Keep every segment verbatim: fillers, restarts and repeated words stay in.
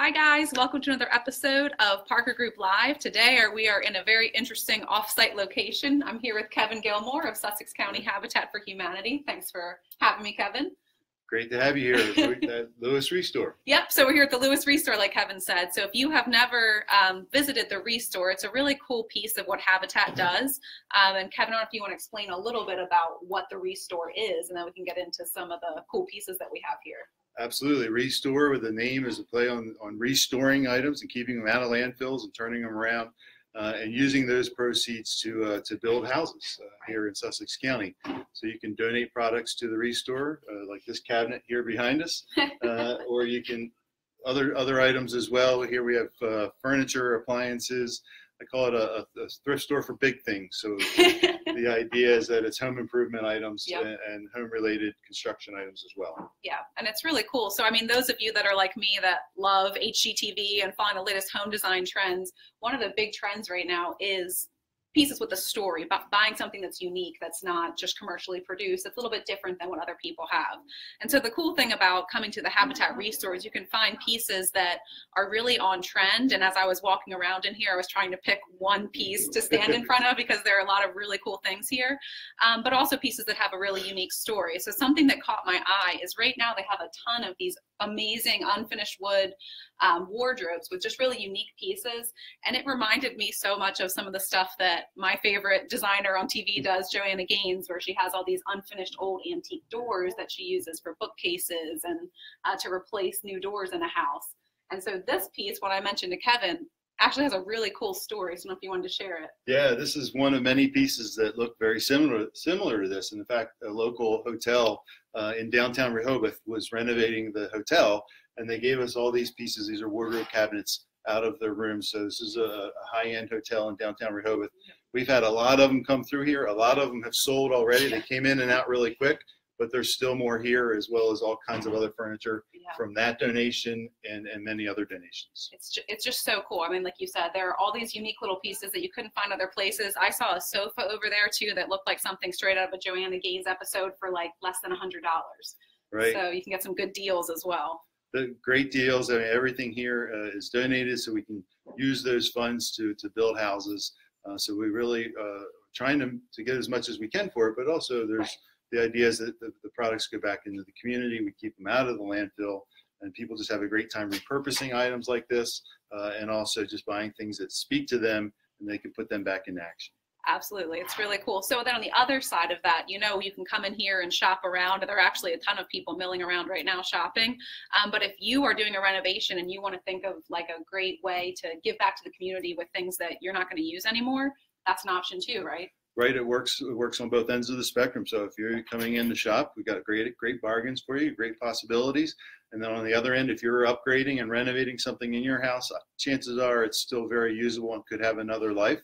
Hi guys, welcome to another episode of Parker Group Live. Today we are in a very interesting off-site location. I'm here with Kevin Gilmore of Sussex County Habitat for Humanity. Thanks for having me, Kevin. Great to have you here at Lewes Restore. Yep, so we're here at the Lewes Restore, like Kevin said. So if you have never um, visited the Restore, it's a really cool piece of what Habitat does. Um, and Kevin, I don't know if you want to explain a little bit about what the Restore is, and then we can get into some of the cool pieces that we have here. Absolutely. Restore, with the name, is a play on, on restoring items and keeping them out of landfills and turning them around uh, and using those proceeds to, uh, to build houses uh, here in Sussex County. So you can donate products to the Restore, uh, like this cabinet here behind us, uh, or you can other, other items as well. Here we have uh, furniture, appliances. I call it a, a thrift store for big things. So the idea is that it's home improvement items, yep, and, and home related construction items as well. Yeah, and it's really cool. So I mean, those of you that are like me that love H G T V and find the latest home design trends, one of the big trends right now is pieces with a story, about buying something that's unique, that's not just commercially produced, it's a little bit different than what other people have. And so the cool thing about coming to the Habitat Restore is you can find pieces that are really on trend. And as I was walking around in here, I was trying to pick one piece to stand in front of because there are a lot of really cool things here, um, but also pieces that have a really unique story. So something that caught my eye is right now they have a ton of these amazing unfinished wood um, wardrobes with just really unique pieces, and it reminded me so much of some of the stuff that my favorite designer on T V does, Joanna Gaines, where she has all these unfinished old antique doors that she uses for bookcases and uh, to replace new doors in a house. And so this piece, what I mentioned to Kevin, actually has a really cool story. So I don't know if you wanted to share it. Yeah, this is one of many pieces that look very similar similar to this. And in fact, a local hotel uh, in downtown Rehoboth was renovating the hotel, and they gave us all these pieces. These are wardrobe cabinets out of their rooms. So this is a, a high-end hotel in downtown Rehoboth. We've had a lot of them come through here. A lot of them have sold already. They came in and out really quick, but there's still more here, as well as all kinds of other furniture, yeah, from that donation and, and many other donations. It's just, it's just so cool. I mean, like you said, there are all these unique little pieces that you couldn't find other places. I saw a sofa over there too that looked like something straight out of a Joanna Gaines episode for like less than a hundred dollars. Right. So you can get some good deals as well. The great deals. I mean, everything here uh, is donated, so we can use those funds to, to build houses. Uh, so we really uh, trying to, to get as much as we can for it, but also there's, right, the idea is that the, the products go back into the community. We keep them out of the landfill, and people just have a great time repurposing items like this, uh, and also just buying things that speak to them and they can put them back in action. Absolutely. It's really cool. So then on the other side of that, you know, you can come in here and shop around. There are actually a ton of people milling around right now shopping. Um, but if you are doing a renovation and you want to think of like a great way to give back to the community with things that you're not going to use anymore, that's an option too, right? Right. It works. It works on both ends of the spectrum. So if you're coming in to shop, we've got great, great bargains for you, great possibilities. And then on the other end, if you're upgrading and renovating something in your house, chances are it's still very usable and could have another life.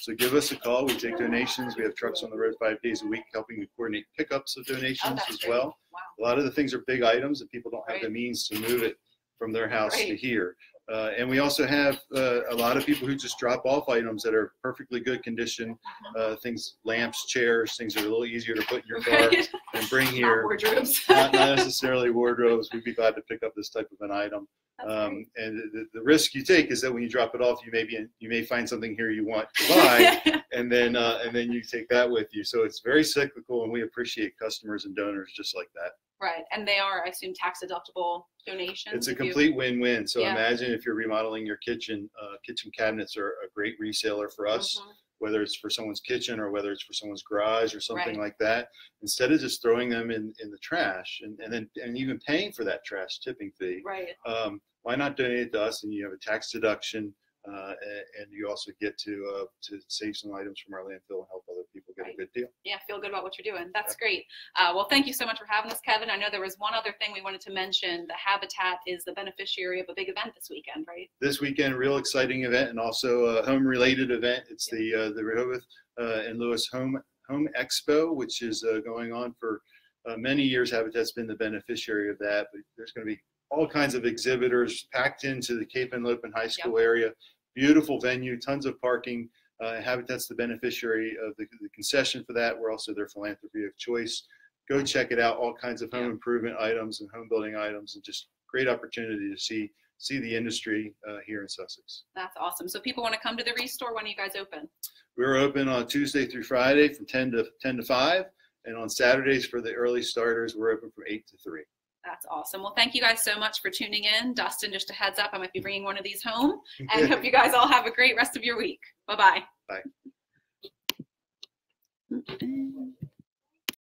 So give us a call. We take donations. We have trucks on the road five days a week, helping to coordinate pickups of donations, oh, as well. Wow. A lot of the things are big items that people don't have, right, the means to move it from their house, right, to here. Uh, and we also have uh, a lot of people who just drop off items that are perfectly good condition, uh, things, lamps, chairs, things that are a little easier to put in your car, right, and bring here. Not wardrobes. Not necessarily wardrobes. We'd be glad to pick up this type of an item. Um, and the, the risk you take is that when you drop it off, you may be in, you may find something here you want to buy, and then uh, and then you take that with you. So it's very cyclical, and we appreciate customers and donors just like that. Right, and they are, I assume, tax deductible donations. It's a complete win-win. So yeah, imagine if you're remodeling your kitchen. Uh, kitchen cabinets are a great reseller for us, mm-hmm, whether it's for someone's kitchen or whether it's for someone's garage or something, right, like that. Instead of just throwing them in, in the trash and, and then and even paying for that trash tipping fee, right, um, why not donate it to us? And you have a tax deduction, uh, and you also get to uh, to save some items from our landfill and help other people get, right, a good deal. Yeah, feel good about what you're doing. That's, yeah, great. Uh, well, thank you so much for having us, Kevin. I know there was one other thing we wanted to mention. The Habitat is the beneficiary of a big event this weekend, right? This weekend, real exciting event, and also a home-related event. It's, yeah, the uh, the Rehoboth uh, and Lewes Home Home Expo, which is uh, going on for uh, many years. Habitat's been the beneficiary of that, but there's going to be all kinds of exhibitors packed into the Cape Henlopen High School, yep, area. Beautiful venue, tons of parking. Uh, Habitat's the beneficiary of the, the concession for that. We're also their philanthropy of choice. Go check it out. All kinds of home, yep, improvement items and home building items, and just great opportunity to see see the industry uh, here in Sussex. That's awesome. So people want to come to the Restore. When are you guys open? We're open on Tuesday through Friday from ten to five, and on Saturdays for the early starters, we're open from eight to three. That's awesome. Well, thank you guys so much for tuning in. Dustin, just a heads up, I might be bringing one of these home, and hope you guys all have a great rest of your week. Bye-bye. Bye. -bye. Bye.